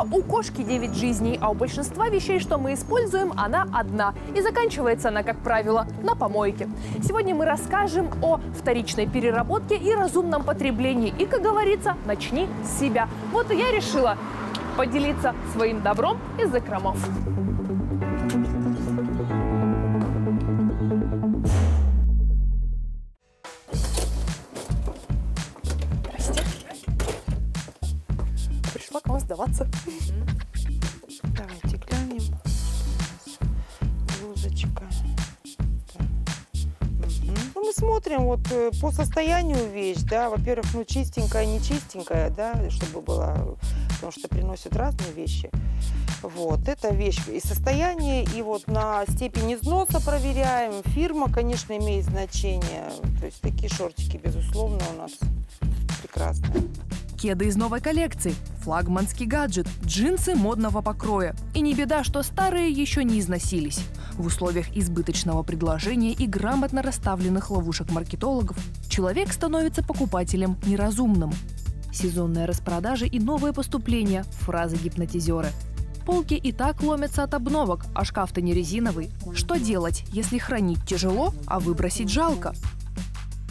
Только у кошки 9 жизней, а у большинства вещей, что мы используем, она одна. И заканчивается она, как правило, на помойке. Сегодня мы расскажем о вторичной переработке и разумном потреблении. И, как говорится, начни с себя. Вот и я решила поделиться своим добром из закромов. Давайте глянем. Розочка. Ну, мы смотрим вот по состоянию вещь, да. Во-первых, ну чистенькая, не чистенькая, да, чтобы была, потому что приносят разные вещи. Вот это вещь и состояние, и вот на степень износа проверяем. Фирма, конечно, имеет значение. То есть такие шортики, безусловно, у нас прекрасные. Кеды из новой коллекции, флагманский гаджет, джинсы модного покроя. И не беда, что старые еще не износились. В условиях избыточного предложения и грамотно расставленных ловушек маркетологов человек становится покупателем неразумным. Сезонные распродажи и новые поступления – фразы гипнотизера. Полки и так ломятся от обновок, а шкаф-то не резиновый. Что делать, если хранить тяжело, а выбросить жалко?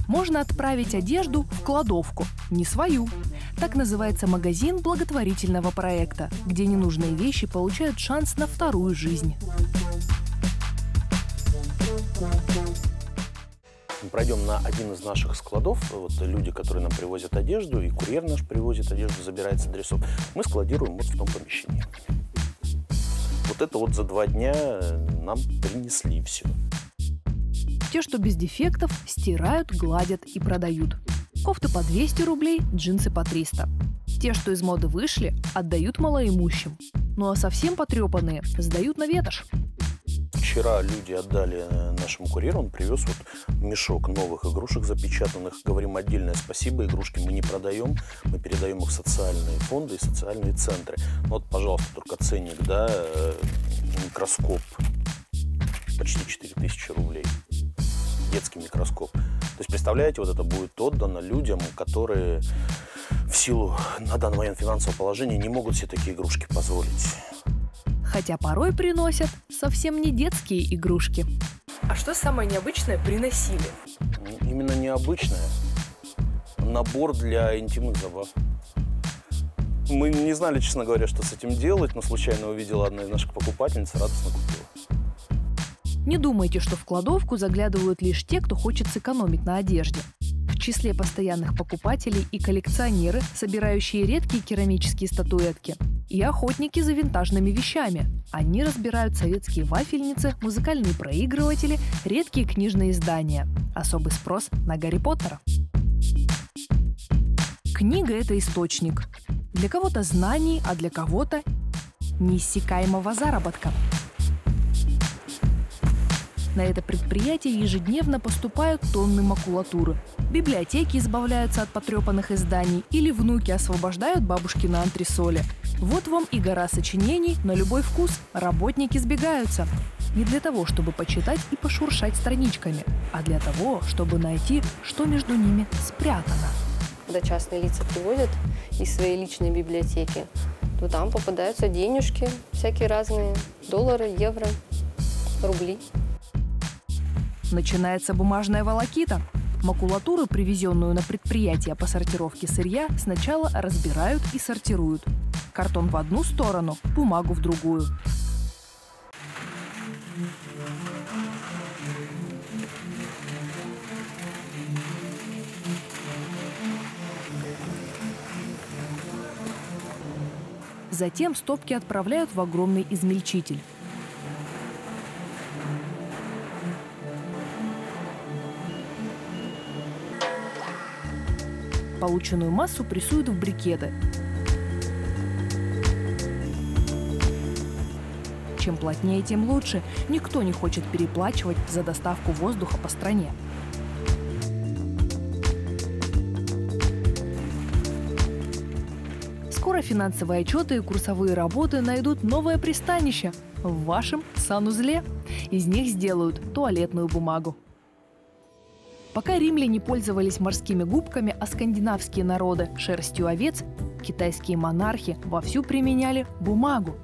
Можно отправить одежду в кладовку, не свою. Так называется магазин благотворительного проекта, где ненужные вещи получают шанс на вторую жизнь. Мы пройдем на один из наших складов. Вот люди, которые нам привозят одежду, и курьер наш привозит одежду, забирает с адресов. Мы складируем вот в том помещении. Вот это вот за 2 дня нам принесли все. Те, что без дефектов, стирают, гладят и продают. Кофты по 200 рублей, джинсы по 300. Те, что из моды вышли, отдают малоимущим. Ну а совсем потрепанные сдают на ветошь. Вчера люди отдали нашему курьеру, он привез вот мешок новых игрушек запечатанных. Говорим отдельное спасибо, игрушки мы не продаем, мы передаем их в социальные фонды и социальные центры. Вот, пожалуйста, только ценник, да, микроскоп, почти 4000 рублей. Детский микроскоп. То есть, представляете, вот это будет отдано людям, которые в силу на данный момент финансового положения не могут себе такие игрушки позволить. Хотя порой приносят совсем не детские игрушки. А что самое необычное приносили? Именно необычное. Набор для интимных забав. Мы не знали, честно говоря, что с этим делать, но случайно увидела одна из наших покупательниц, радостно купила. Не думайте, что в кладовку заглядывают лишь те, кто хочет сэкономить на одежде. В числе постоянных покупателей и коллекционеры, собирающие редкие керамические статуэтки, и охотники за винтажными вещами. Они разбирают советские вафельницы, музыкальные проигрыватели, редкие книжные издания. Особый спрос на Гарри Поттера. Книга – это источник. Для кого-то знаний, а для кого-то неиссякаемого заработка. На это предприятие ежедневно поступают тонны макулатуры. Библиотеки избавляются от потрепанных изданий или внуки освобождают бабушки на антресоле. Вот вам и гора сочинений на любой вкус. Работники сбегаются. Не для того, чтобы почитать и пошуршать страничками, а для того, чтобы найти, что между ними спрятано. Когда частные лица приводят из своей личной библиотеки, то там попадаются денежки всякие разные. Доллары, евро, рубли. Начинается бумажная волокита. Макулатуру, привезенную на предприятие по сортировке сырья, сначала разбирают и сортируют. Картон в одну сторону, бумагу в другую. Затем стопки отправляют в огромный измельчитель. Полученную массу прессуют в брикеты. Чем плотнее, тем лучше. Никто не хочет переплачивать за доставку воздуха по стране. Скоро финансовые отчеты и курсовые работы найдут новое пристанище в вашем санузле. Из них сделают туалетную бумагу. Пока римляне пользовались морскими губками, а скандинавские народы – шерстью овец, китайские монархи вовсю применяли бумагу.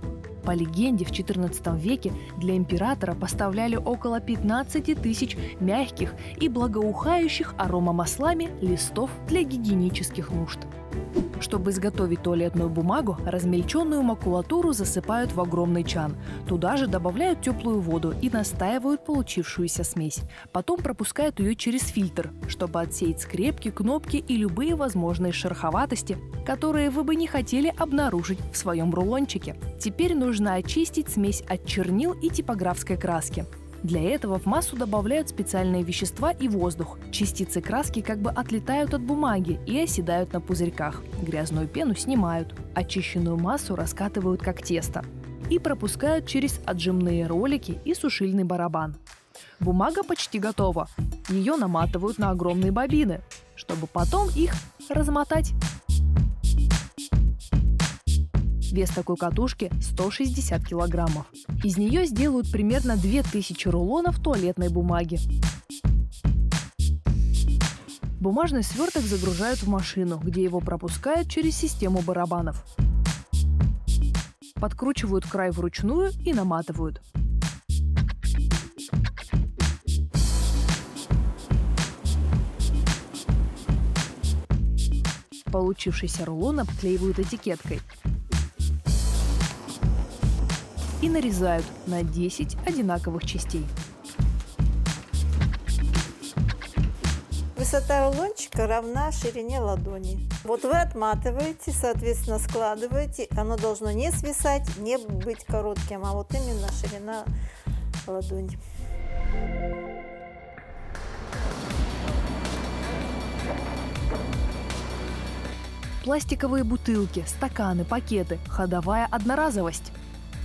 По легенде, в XIV веке для императора поставляли около 15 тысяч мягких и благоухающих аромамаслами листов для гигиенических нужд. Чтобы изготовить туалетную бумагу, размельченную макулатуру засыпают в огромный чан. Туда же добавляют теплую воду и настаивают получившуюся смесь. Потом пропускают ее через фильтр, чтобы отсеять скрепки, кнопки и любые возможные шероховатости, которые вы бы не хотели обнаружить в своем рулончике. Теперь нужно очистить смесь от чернил и типографской краски. Для этого в массу добавляют специальные вещества и воздух. Частицы краски как бы отлетают от бумаги и оседают на пузырьках. Грязную пену снимают. Очищенную массу раскатывают как тесто. И пропускают через отжимные ролики и сушильный барабан. Бумага почти готова. Ее наматывают на огромные бобины, чтобы потом их размотать. Вес такой катушки 160 килограммов. Из нее сделают примерно 2000 рулонов туалетной бумаги. Бумажный сверток загружают в машину, где его пропускают через систему барабанов. Подкручивают край вручную и наматывают. Получившийся рулон обклеивают этикеткой и нарезают на 10 одинаковых частей. Высота рулончика равна ширине ладони. Вот вы отматываете, соответственно, складываете. Оно должно не свисать, не быть коротким, а вот именно ширина ладони. Пластиковые бутылки, стаканы, пакеты – ходовая одноразовость.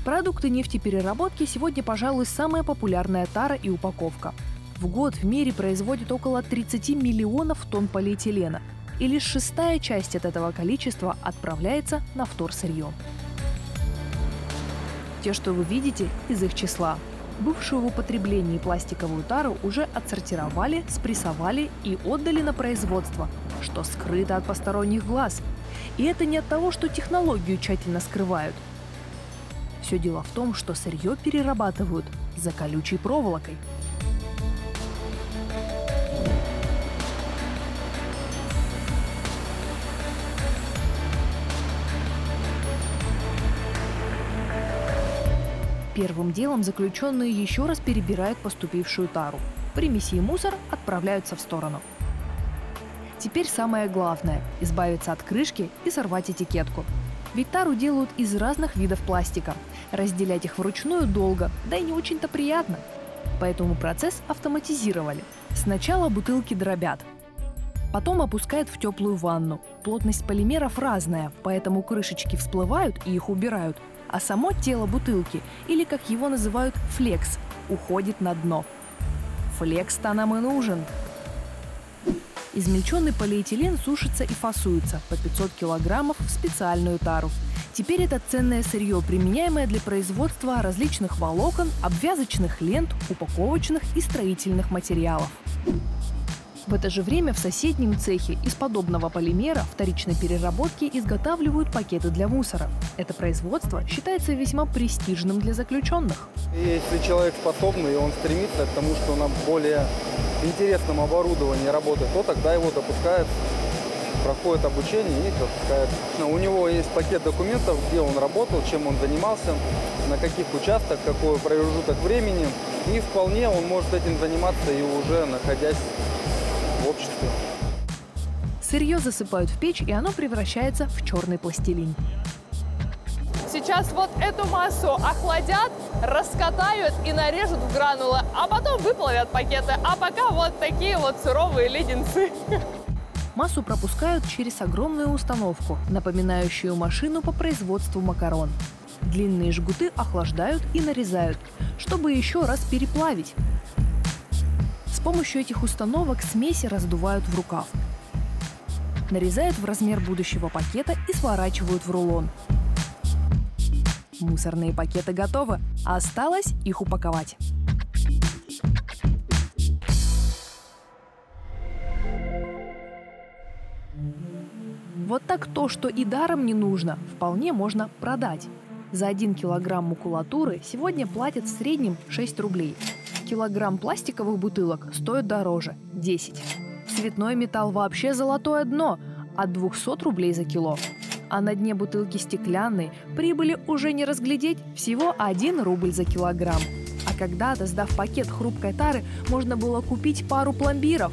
Продукты нефтепереработки сегодня, пожалуй, самая популярная тара и упаковка. В год в мире производят около 30 миллионов тонн полиэтилена, и лишь шестая часть от этого количества отправляется на вторсырье. Те, что вы видите, из их числа. Бывшую в употреблении пластиковую тару уже отсортировали, спрессовали и отдали на производство, что скрыто от посторонних глаз. И это не от того, что технологию тщательно скрывают. Все дело в том, что сырье перерабатывают за колючей проволокой. Первым делом заключенные еще раз перебирают поступившую тару. Примеси и мусор отправляются в сторону. Теперь самое главное – избавиться от крышки и сорвать этикетку. Ведь тару делают из разных видов пластика. Разделять их вручную долго, да и не очень-то приятно. Поэтому процесс автоматизировали. Сначала бутылки дробят. Потом опускают в теплую ванну. Плотность полимеров разная, поэтому крышечки всплывают и их убирают. А само тело бутылки, или как его называют флекс, уходит на дно. Флекс-то нам и нужен. Измельченный полиэтилен сушится и фасуется по 500 килограммов в специальную тару. Теперь это ценное сырье, применяемое для производства различных волокон, обвязочных лент, упаковочных и строительных материалов. В это же время в соседнем цехе из подобного полимера вторичной переработки изготавливают пакеты для мусора. Это производство считается весьма престижным для заключенных. Если человек способный, и он стремится к тому, что на более интересном оборудовании работает, то тогда его допускают, проходит обучение и допускают. У него есть пакет документов, где он работал, чем он занимался, на каких участках, какой промежуток времени. И вполне он может этим заниматься и уже находясь в обществе. Сырье засыпают в печь, и оно превращается в черный пластилин. Сейчас вот эту массу охладят, раскатают и нарежут в гранулы, а потом выплавят пакеты. А пока вот такие вот суровые леденцы. Массу пропускают через огромную установку, напоминающую машину по производству макарон. Длинные жгуты охлаждают и нарезают, чтобы еще раз переплавить. С помощью этих установок смеси раздувают в рукав. Нарезают в размер будущего пакета и сворачивают в рулон. Мусорные пакеты готовы. Осталось их упаковать. Вот так то, что и даром не нужно, вполне можно продать. За 1 килограмм макулатуры сегодня платят в среднем 6 рублей. Килограмм пластиковых бутылок стоит дороже – 10. Цветной металл вообще золотое дно – от 200 рублей за кило. А на дне бутылки стеклянной прибыли уже не разглядеть, всего 1 рубль за килограмм. А когда-то, сдав пакет хрупкой тары, можно было купить пару пломбиров.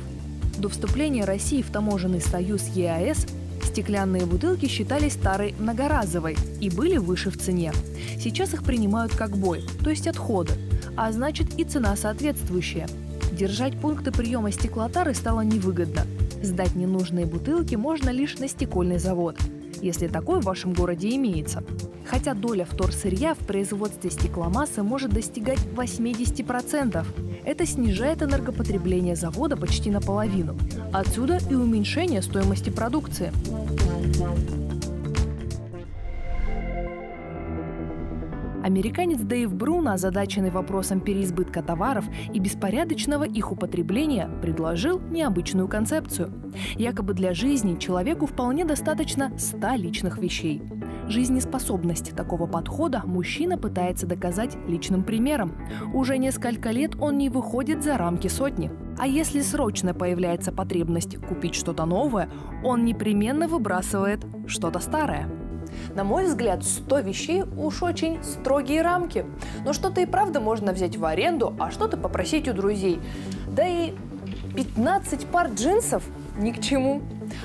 До вступления России в таможенный союз ЕАЭС стеклянные бутылки считались тарой многоразовой и были выше в цене. Сейчас их принимают как бой, то есть отходы, а значит и цена соответствующая. Держать пункты приема стеклотары стало невыгодно. Сдать ненужные бутылки можно лишь на стекольный завод, если такой в вашем городе имеется. Хотя доля вторсырья в производстве стекломассы может достигать 80%. Это снижает энергопотребление завода почти наполовину. Отсюда и уменьшение стоимости продукции. Американец Дэйв Бруно, озадаченный вопросом переизбытка товаров и беспорядочного их употребления, предложил необычную концепцию. Якобы для жизни человеку вполне достаточно 100 личных вещей. Жизнеспособность такого подхода мужчина пытается доказать личным примером. Уже несколько лет он не выходит за рамки 100. А если срочно появляется потребность купить что-то новое, он непременно выбрасывает что-то старое. На мой взгляд, 100 вещей уж очень строгие рамки. Но что-то и правда можно взять в аренду, а что-то попросить у друзей. Да и 15 пар джинсов ни к чему.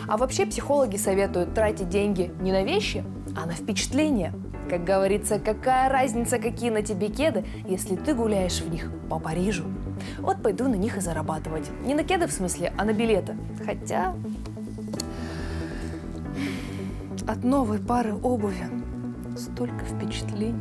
А вообще психологи советуют тратить деньги не на вещи, а на впечатление. Как говорится, какая разница, какие на тебе кеды, если ты гуляешь в них по Парижу. Вот пойду на них и зарабатывать. Не на кеды в смысле, а на билеты. Хотя от новой пары обуви столько впечатлений.